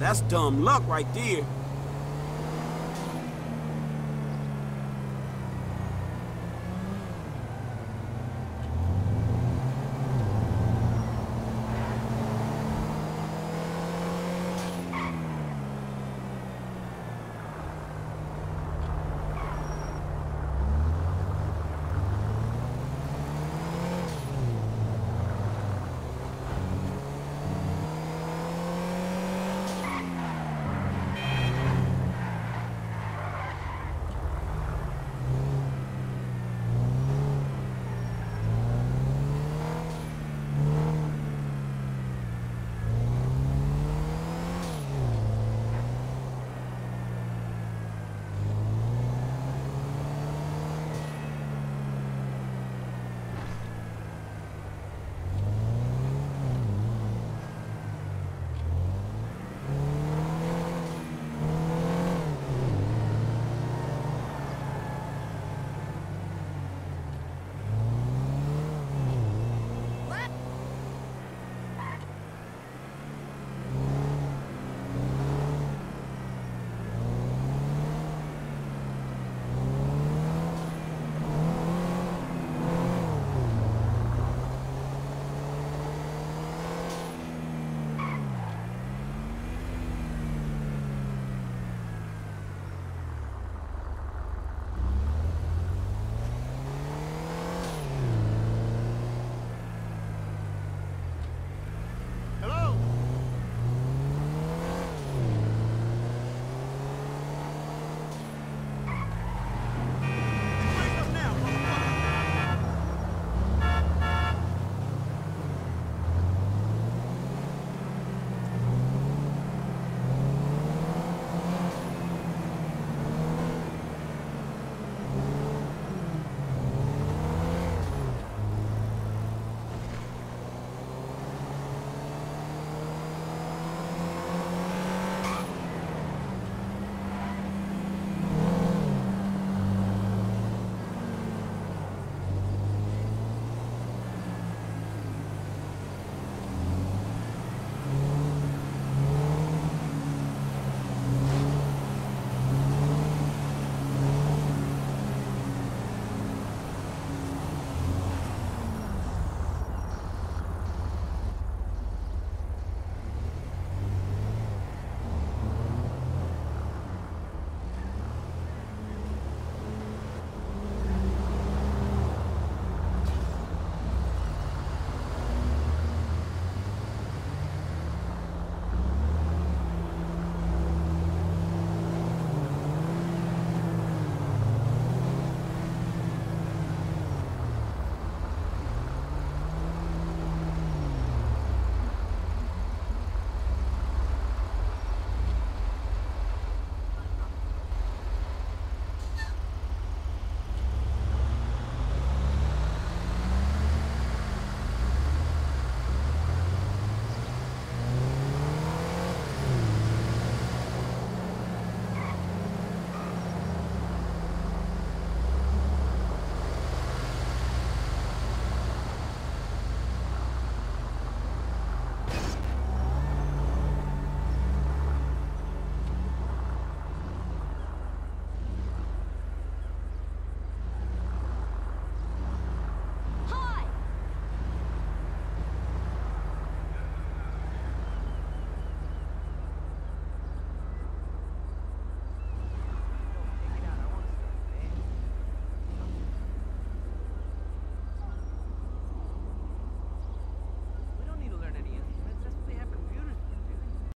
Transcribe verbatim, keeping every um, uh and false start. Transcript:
That's dumb luck right there.